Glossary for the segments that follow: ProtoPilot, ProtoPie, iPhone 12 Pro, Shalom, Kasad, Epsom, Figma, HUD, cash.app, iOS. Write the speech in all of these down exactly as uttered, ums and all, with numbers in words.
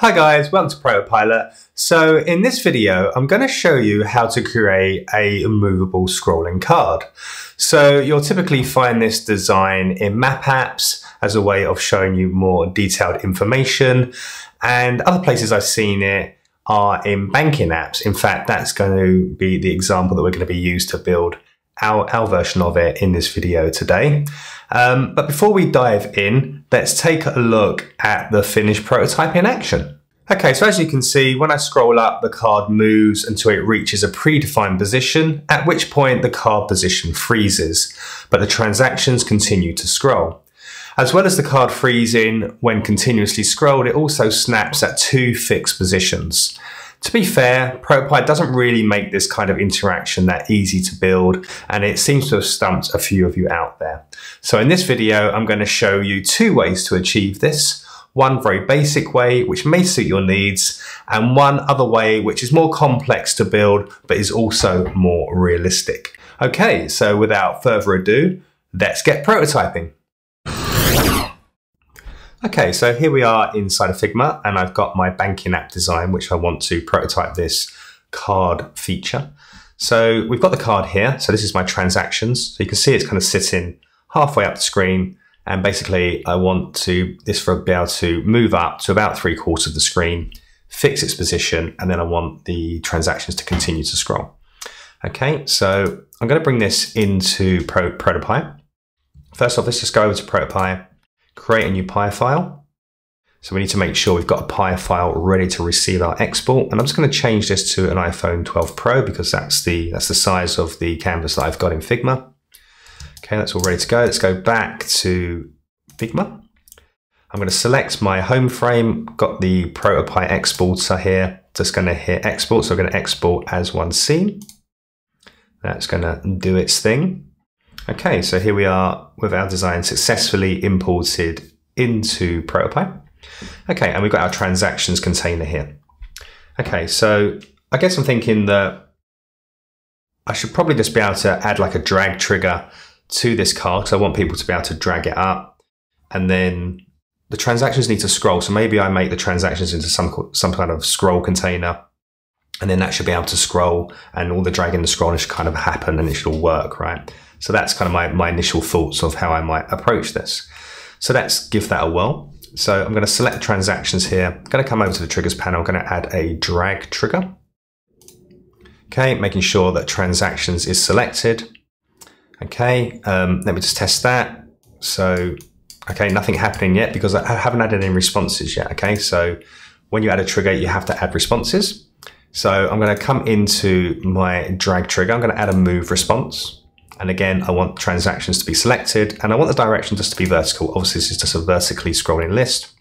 Hi guys, welcome to ProtoPilot. So in this video, I'm going to show you how to create a movable scrolling card. So you'll typically find this design in map apps as a way of showing you more detailed information, and other places I've seen it are in banking apps. In fact, that's going to be the example that we're going to be used to build Our, our version of it in this video today. Um, but before we dive in, let's take a look at the finished prototype in action. Okay, so as you can see, when I scroll up, the card moves until it reaches a predefined position, at which point the card position freezes, but the transactions continue to scroll. As well as the card freezing, when continuously scrolled, it also snaps at two fixed positions. To be fair, ProtoPie doesn't really make this kind of interaction that easy to build, and it seems to have stumped a few of you out there. So in this video, I'm going to show you two ways to achieve this. One very basic way, which may suit your needs, and one other way, which is more complex to build, but is also more realistic. Okay, so without further ado, let's get prototyping. Okay, so here we are inside of Figma, and I've got my banking app design, which I want to prototype this card feature. So we've got the card here. So this is my transactions. So you can see it's kind of sitting halfway up the screen. And basically I want to this for be able to move up to about three quarters of the screen, fix its position, and then I want the transactions to continue to scroll. Okay, so I'm gonna bring this into ProtoPie. First off, let's just go over to ProtoPie. Create a new P I file. So we need to make sure we've got a P I file ready to receive our export. And I'm just going to change this to an iPhone twelve Pro because that's the that's the size of the canvas that I've got in Figma. Okay, that's all ready to go. Let's go back to Figma. I'm going to select my home frame, got the ProtoPie exporter here. Just going to hit export. So I'm going to export as one scene. That's going to do its thing. Okay, so here we are with our design successfully imported into ProtoPie. Okay, and we've got our transactions container here. Okay, so I guess I'm thinking that I should probably just be able to add like a drag trigger to this card because I want people to be able to drag it up, and then the transactions need to scroll. So maybe I make the transactions into some, some kind of scroll container, and then that should be able to scroll, and all the dragging and scrolling should kind of happen and it should all work, right? So that's kind of my, my initial thoughts of how I might approach this. So let's give that a whirl. So I'm going to select transactions here. I'm going to come over to the triggers panel. I'm going to add a drag trigger. Okay, making sure that transactions is selected. Okay, um, let me just test that. So, okay, nothing happening yet because I haven't added any responses yet. Okay, so when you add a trigger, you have to add responses. So I'm going to come into my drag trigger. I'm going to add a move response. And again, I want transactions to be selected, and I want the direction just to be vertical. Obviously, this is just a vertically scrolling list.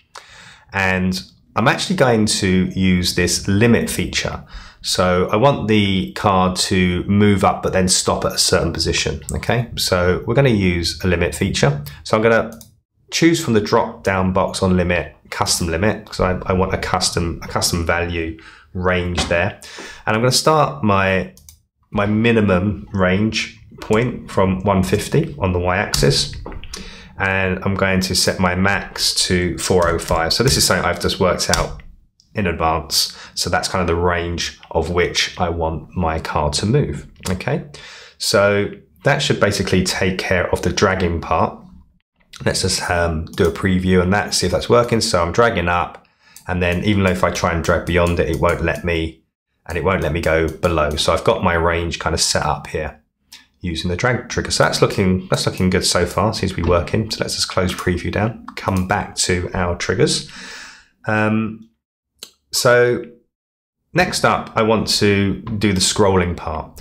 And I'm actually going to use this limit feature. So I want the card to move up, but then stop at a certain position. Okay, so we're going to use a limit feature. So I'm going to choose from the drop down box on limit, custom limit, because I, I want a custom, a custom value range there. And I'm going to start my, my minimum range point from one fifty on the y-axis, and I'm going to set my max to four oh five. So this is something I've just worked out in advance. So that's kind of the range of which I want my card to move. Okay, so that should basically take care of the dragging part. Let's just um, do a preview on that, see if that's working. So I'm dragging up, and then even though if I try and drag beyond it, it won't let me, and it won't let me go below. So I've got my range kind of set up here using the drag trigger. So that's looking that's looking good so far, seems to be working. So let's just close preview down, come back to our triggers. Um, so next up, I want to do the scrolling part.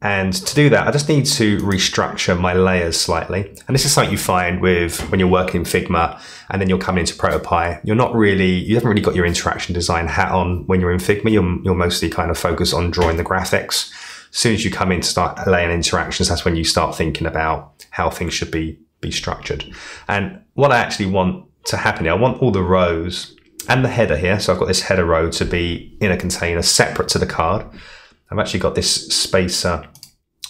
And to do that, I just need to restructure my layers slightly. And this is something you find with when you're working in Figma and then you're coming into ProtoPie. You're not really, you haven't really got your interaction design hat on when you're in Figma. You're, you're mostly kind of focused on drawing the graphics. As soon as you come in to start laying interactions, that's when you start thinking about how things should be, be structured. And what I actually want to happen here, I want all the rows and the header here. So I've got this header row to be in a container separate to the card. I've actually got this spacer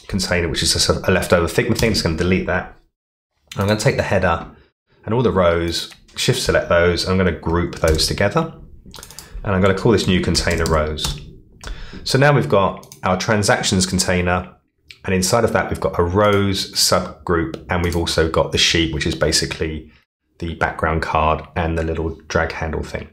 container, which is just a leftover Figma thing. It's going to delete that. I'm going to take the header and all the rows, shift select those. I'm going to group those together. and I'm going to call this new container rows. So now we've got our transactions container, and inside of that we've got a rows subgroup, and we've also got the sheet, which is basically the background card and the little drag handle thing.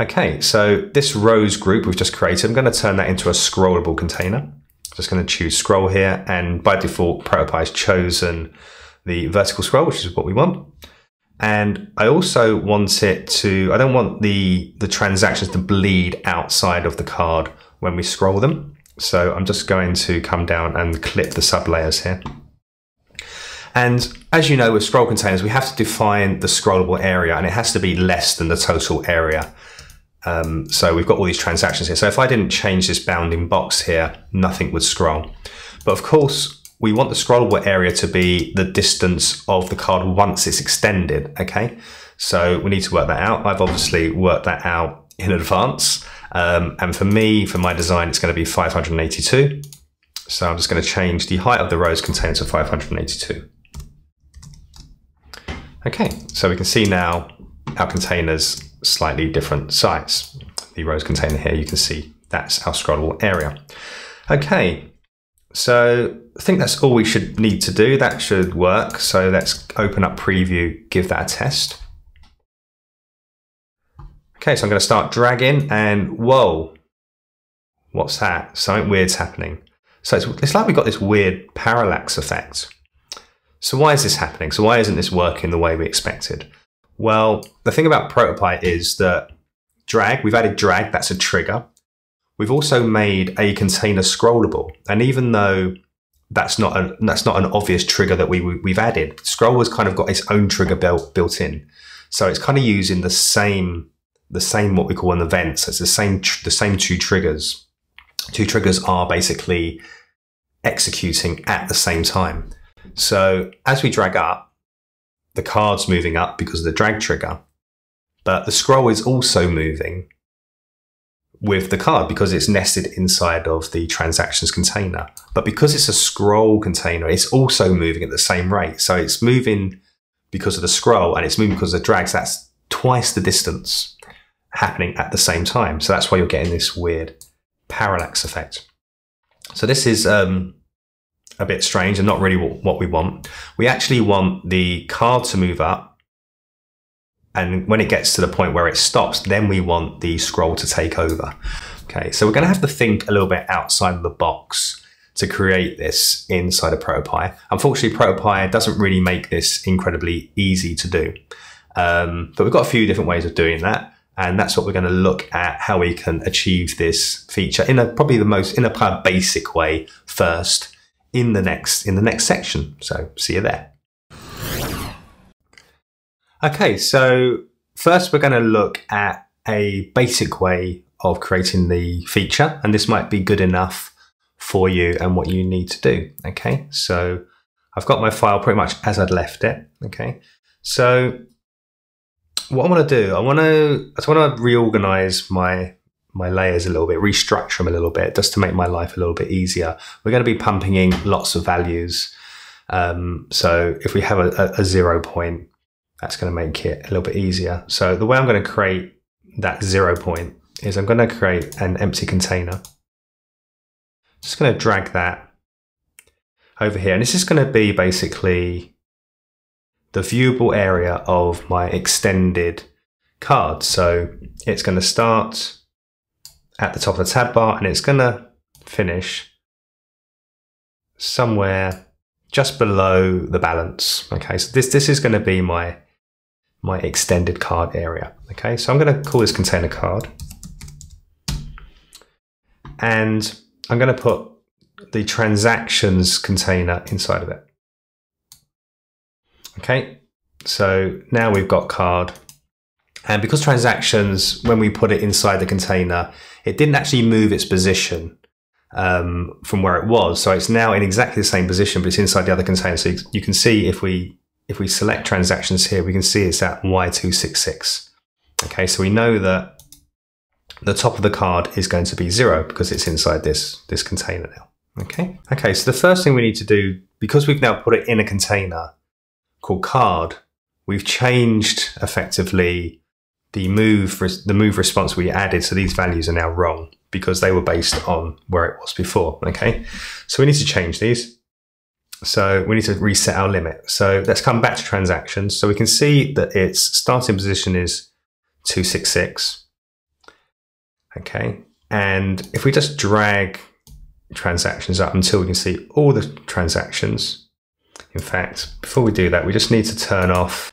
Okay, so this rows group we've just created, I'm going to turn that into a scrollable container. I'm just going to choose scroll here, and by default ProtoPie has chosen the vertical scroll, which is what we want. And I also want it to, I don't want the, the transactions to bleed outside of the card when we scroll them. So I'm just going to come down and clip the sub layers here. And as you know, with scroll containers, we have to define the scrollable area, and it has to be less than the total area. Um, so we've got all these transactions here. So if I didn't change this bounding box here, nothing would scroll. But of course, we want the scrollable area to be the distance of the card once it's extended, okay? So we need to work that out. I've obviously worked that out in advance. Um, and for me, for my design, it's going to be five hundred eighty-two. So I'm just going to change the height of the rows container to five hundred eighty-two. Okay, so we can see now our container's slightly different size. The rows container here, you can see that's our scrollable area. Okay. So I think that's all we should need to do. That should work. So let's open up preview, give that a test. Okay, so I'm going to start dragging, and whoa, what's that? Something weird's happening. So it's, it's like we've got this weird parallax effect. So why is this happening? So why isn't this working the way we expected? Well, the thing about ProtoPie is that drag, we've added drag, that's a trigger. We've also made a container scrollable, and even though that's not a, that's not an obvious trigger that we, we've added, scroll has kind of got its own trigger built built in, so it's kind of using the same the same what we call an event. So it's the same the same two triggers. Two triggers are basically executing at the same time. So as we drag up, the card's moving up because of the drag trigger, but the scroll is also moving with the card because it's nested inside of the transactions container. But because it's a scroll container, it's also moving at the same rate. So it's moving because of the scroll, and it's moving because of the drag. So that's twice the distance happening at the same time. So that's why you're getting this weird parallax effect. So this is um, a bit strange and not really what we want. We actually want the card to move up, and when it gets to the point where it stops, then we want the scroll to take over. Okay, so we're going to have to think a little bit outside of the box to create this inside of ProtoPie. Unfortunately, ProtoPie doesn't really make this incredibly easy to do. Um, but we've got a few different ways of doing that, and that's what we're going to look at, how we can achieve this feature in a probably the most in a kind of basic way first in the next in the next section. So see you there. Okay, so first we're going to look at a basic way of creating the feature, and this might be good enough for you and what you need to do. Okay, so I've got my file pretty much as I'd left it. Okay, so what I want to do, I want to I just want to reorganize my my layers a little bit, restructure them a little bit, just to make my life a little bit easier. We're going to be pumping in lots of values, um, so if we have a, a, a zero point, that's going to make it a little bit easier. So the way I'm going to create that zero point is I'm going to create an empty container. Just going to drag that over here. And this is going to be basically the viewable area of my extended card. So it's going to start at the top of the tab bar, and it's going to finish somewhere just below the balance. Okay, so this, this is going to be my my extended card area. Okay, so I'm going to call this container card, and I'm going to put the transactions container inside of it. Okay, so now we've got card, and because transactions, when we put it inside the container, it didn't actually move its position um, from where it was. So it's now in exactly the same position, but it's inside the other container. So you can see if we If we select transactions here, we can see it's at Y two six six. Okay, so we know that the top of the card is going to be zero because it's inside this, this container now. Okay, okay, so the first thing we need to do, because we've now put it in a container called card, we've changed effectively the move the move response we added, so these values are now wrong because they were based on where it was before, okay? So we need to change these. So we need to reset our limit. So let's come back to transactions. So we can see that its starting position is two sixty-six, okay? And if we just drag transactions up until we can see all the transactions. In fact, before we do that, we just need to turn off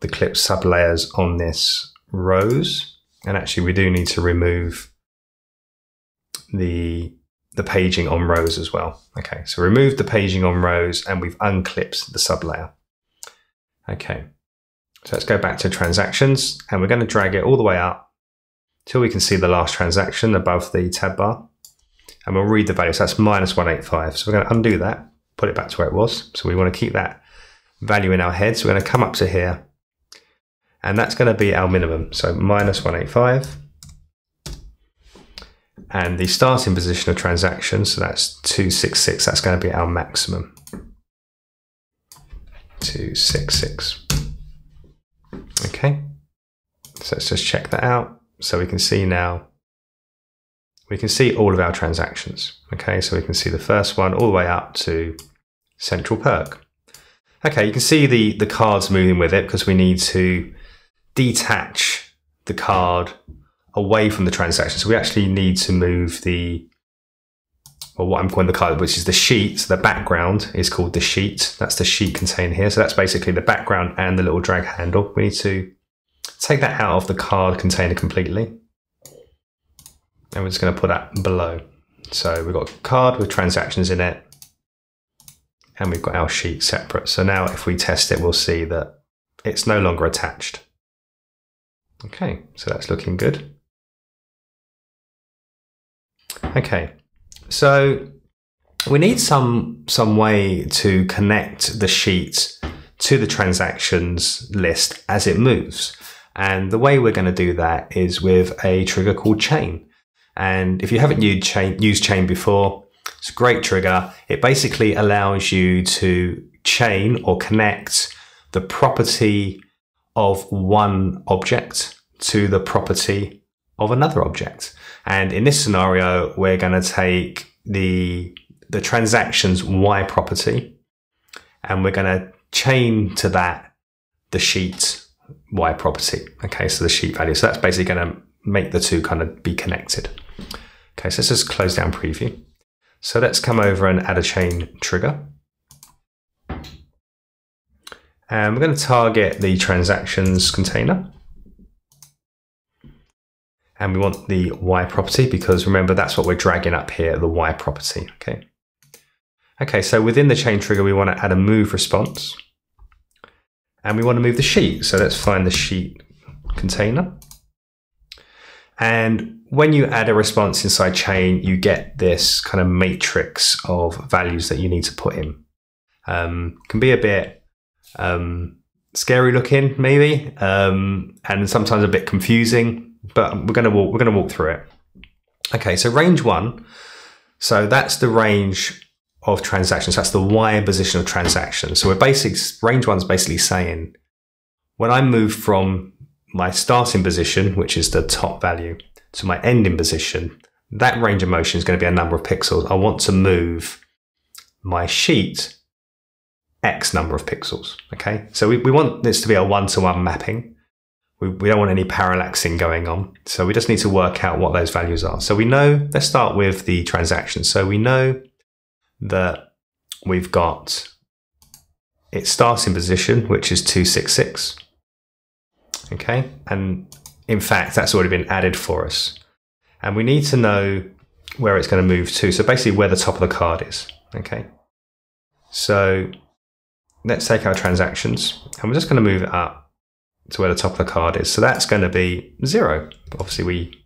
the clip sublayers on this rows. And actually we do need to remove the, the paging on rows as well. Okay, so remove the paging on rows and we've unclipped the sublayer. Okay, so let's go back to transactions and we're going to drag it all the way up till we can see the last transaction above the tab bar. And we'll read the value, so that's minus one eighty-five. So we're going to undo that, put it back to where it was. So we want to keep that value in our head. So we're going to come up to here and that's going to be our minimum. So minus one eighty-five and the starting position of transaction. So that's two sixty-six. That's going to be our maximum. two sixty-six. Okay. So let's just check that out. So we can see now. We can see all of our transactions. Okay, so we can see the first one all the way up to Central Perk. Okay, you can see the, the cards moving with it because we need to detach the card away from the transaction. So we actually need to move the, well, what I'm calling the card, which is the sheet. So the background is called the sheet. That's the sheet contained here. So that's basically the background and the little drag handle. We need to take that out of the card container completely. And we're just going to put that below. So we've got a card with transactions in it and we've got our sheet separate. So now if we test it, we'll see that it's no longer attached. Okay, so that's looking good. Okay, so we need some, some way to connect the sheet to the transactions list as it moves. And the way we're going to do that is with a trigger called chain. And if you haven't used chain, used chain before, it's a great trigger. It basically allows you to chain or connect the property of one object to the property of another object. And in this scenario, we're going to take the, the transaction's Y property and we're going to chain to that the sheet Y property. Okay, so the sheet value. So that's basically going to make the two kind of be connected. Okay, so let's just close down preview. So let's come over and add a chain trigger. And we're going to target the transactions container. And we want the Y property because remember that's what we're dragging up here, the Y property. Okay. Okay, so within the chain trigger, we want to add a move response. And we want to move the sheet. So let's find the sheet container. And when you add a response inside chain, you get this kind of matrix of values that you need to put in. Um, can be a bit um, scary looking, maybe, um, and sometimes a bit confusing. But we're going to walk. We're going to walk through it. Okay, so range one. So that's the range of transactions. That's the Y position of transactions. So we're basically range one's basically saying when I move from my starting position, which is the top value, to my ending position, that range of motion is going to be a number of pixels. I want to move my sheet X number of pixels, okay? So we, we want this to be a one-to-one mapping. We, we don't want any parallaxing going on. So we just need to work out what those values are. So we know, let's start with the transaction. So we know that we've got its starting position, which is two sixty-six, okay? And in fact, that's already been added for us. And we need to know where it's going to move to. So basically where the top of the card is, okay? So let's take our transactions and we're just going to move it up to where the top of the card is. So that's going to be zero. Obviously we,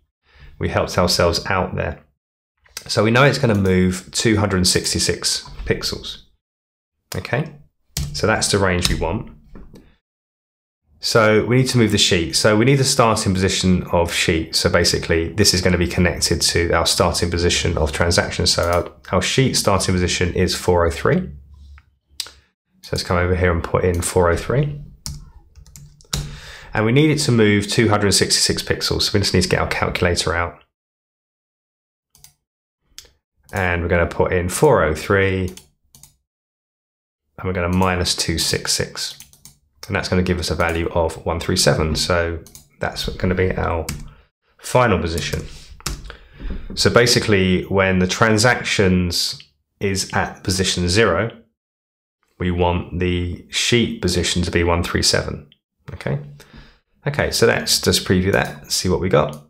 we helped ourselves out there. So we know it's going to move two hundred sixty-six pixels, okay? So that's the range we want. So we need to move the sheet. So we need a starting position of sheet. So basically this is going to be connected to our starting position of transaction. So our, our sheet starting position is four oh three. So let's come over here and put in four oh three. and we need it to move two hundred sixty-six pixels. So we just need to get our calculator out. And we're going to put in four oh three, and we're going to minus two sixty-six. And that's going to give us a value of one three seven. So that's going to be our final position. So basically, when the transactions is at position zero, we want the sheet position to be one three seven. Okay. Okay, so let's just preview that and see what we got.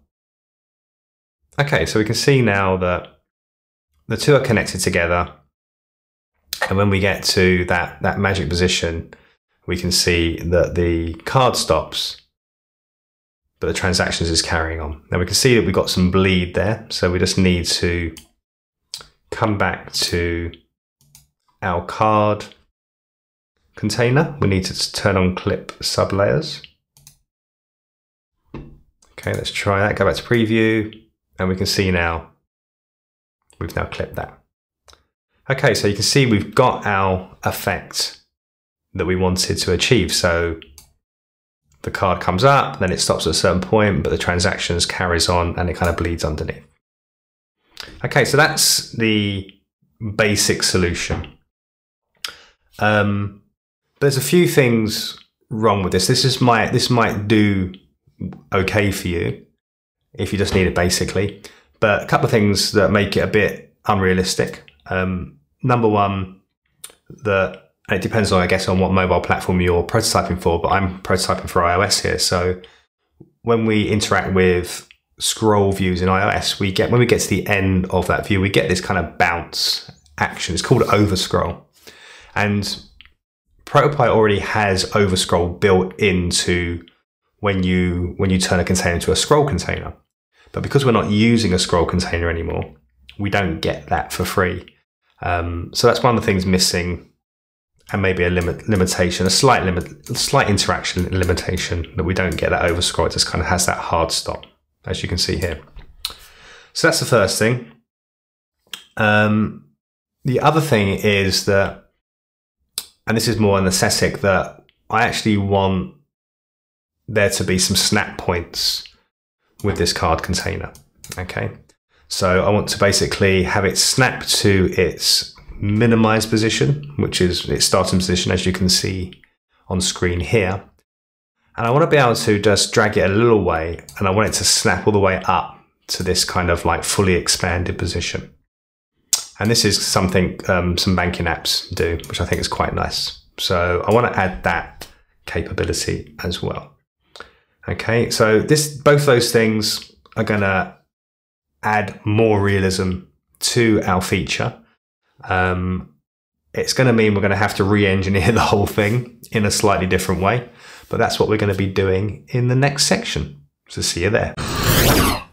Okay, so we can see now that the two are connected together. And when we get to that, that magic position, we can see that the card stops, but the transactions is carrying on. Now we can see that we've got some bleed there. So we just need to come back to our card container. We need to turn on clip sublayers. Okay, let's try that, go back to preview, and we can see now we've now clipped that. Okay, so you can see we've got our effect that we wanted to achieve. So the card comes up, then it stops at a certain point, but the transactions carries on and it kind of bleeds underneath. Okay, so that's the basic solution. Um, there's a few things wrong with this. This is my, this might do okay for you if you just need it basically, but a couple of things that make it a bit unrealistic. Um, number one, the, and it depends on, I guess, on what mobile platform you're prototyping for, but I'm prototyping for iOS here. So when we interact with scroll views in iOS, we get, when we get to the end of that view, we get this kind of bounce action. It's called overscroll. And ProtoPie already has overscroll built into when you, when you turn a container into a scroll container. But because we're not using a scroll container anymore, we don't get that for free. Um, so that's one of the things missing, and maybe a limit limitation, a slight limit, a slight interaction limitation, that we don't get that overscroll. It just kind of has that hard stop, as you can see here. So that's the first thing. Um, the other thing is that, and this is more an aesthetic, that I actually want there to be some snap points with this card container, okay? So I want to basically have it snap to its minimized position, which is its starting position, as you can see on screen here. And I want to be able to just drag it a little way, and I want it to snap all the way up to this kind of like fully expanded position. And this is something um, some banking apps do, which I think is quite nice. So I want to add that capability as well. Okay, so this, both those things are going to add more realism to our feature. Um, it's going to mean we're going to have to re-engineer the whole thing in a slightly different way. But that's what we're going to be doing in the next section. So see you there.